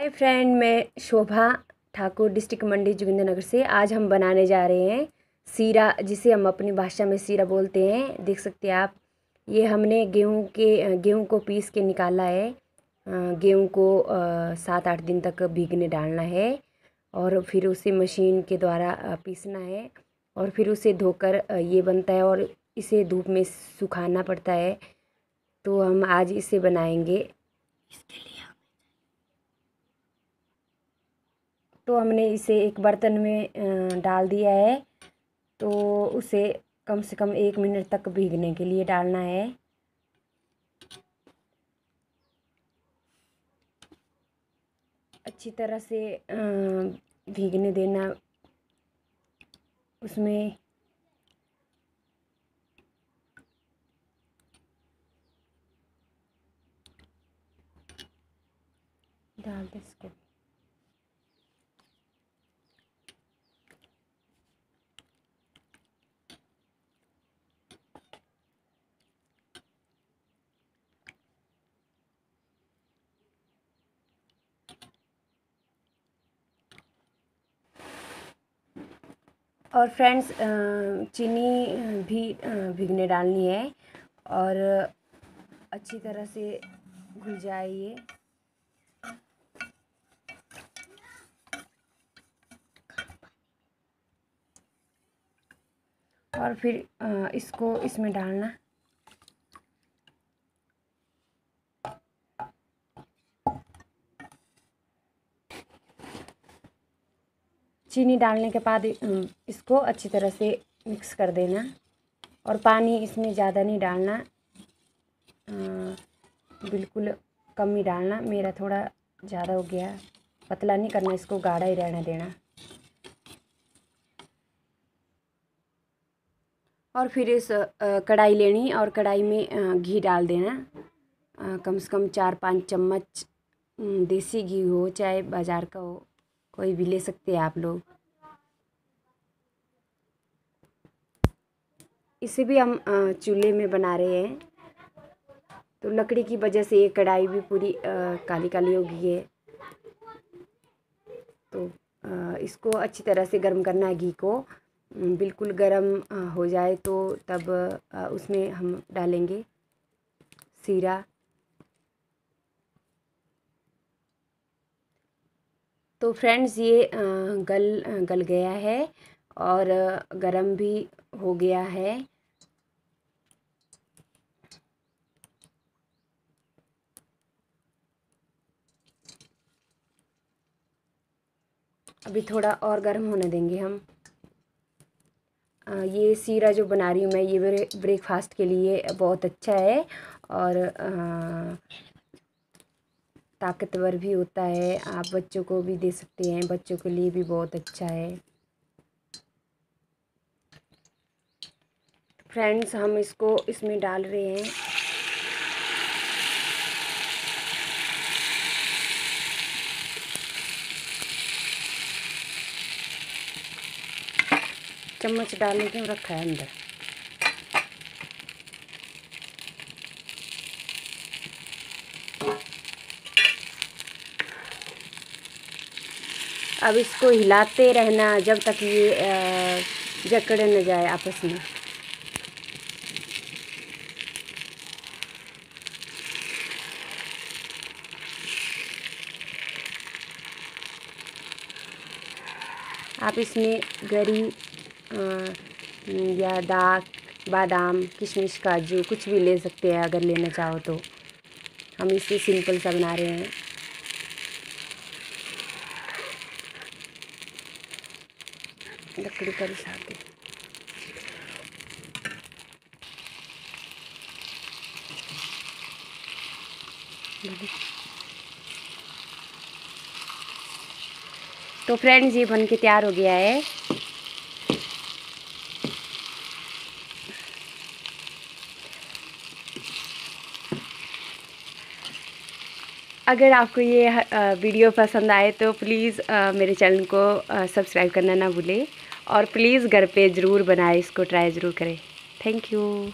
हाय friend, मैं Shobha Thakur, district Mandi Joginder Nagar से। आज हम बनाने जा रहे हैं सीरा, जिसे हम अपनी भाषा में सीरा बोलते हैं। देख सकते हैं आप, ये हमने गेहूं को पीस के निकाला है। गेहूं को 7-8 दिन तक भीगने डालना है और फिर उसे मशीन के द्वारा पीसना है और फिर उसे धोकर ये बनता है और इसे धूप में सुखाना पड़ता है। तो हम आज इसे बनाएंगे। तो हमने इसे एक बर्तन में डाल दिया है। तो उसे कम से कम 1 मिनट तक भीगने के लिए डालना है। अच्छी तरह से भीगने देना। उसमें डाल दे इसको। और फ्रेंड्स, चीनी भी भीगने डालनी है और अच्छी तरह से घुल जाए ये। और फिर इसको इसमें डालना। चीनी डालने के बाद इसको अच्छी तरह से मिक्स कर देना और पानी इसमें ज़्यादा नहीं डालना, बिल्कुल कम ही डालना। मेरा थोड़ा ज़्यादा हो गया, पतला नहीं करना, इसको गाढ़ा ही रहने देना। और फिर इस कढ़ाई लेनी और कढ़ाई में घी डाल देना। कम से कम 4-5 चम्मच देसी घी हो चाहे बाज़ार का हो, कोई भी ले सकते हैं आप लोग। इसे भी हम चूल्हे में बना रहे हैं, तो लकड़ी की वजह से ये कढ़ाई भी पूरी काली काली हो गई है। तो इसको अच्छी तरह से गर्म करना है। घी को बिल्कुल गर्म हो जाए तो तब उसमें हम डालेंगे सीरा। तो फ्रेंड्स, ये गल गया है और गरम भी हो गया है। अभी थोड़ा और गर्म होने देंगे हम। ये सीरा जो बना रही हूँ मैं, ये ब्रेकफास्ट के लिए बहुत अच्छा है और ताकतवर भी होता है। आप बच्चों को भी दे सकते हैं, बच्चों के लिए भी बहुत अच्छा है। फ्रेंड्स, हम इसको इसमें डाल रहे हैं। चम्मच डालने के रखा है अंदर। अब इसको हिलाते रहना जब तक ये जकड़ न जाए आपस में। आप इसमें गरी या दाख, बादाम, किशमिश, काजू कुछ भी ले सकते हैं अगर लेना चाहो तो। हम इसे सिंपल सा बना रहे हैं। लकड़ी का हिसाब दे। तो फ्रेंड्स, ये बनके तैयार हो गया है। अगर आपको ये वीडियो पसंद आए तो प्लीज़ मेरे चैनल को सब्सक्राइब करना ना भूलें और प्लीज़ घर पे ज़रूर बनाएं, इसको ट्राई ज़रूर करें। Thank you.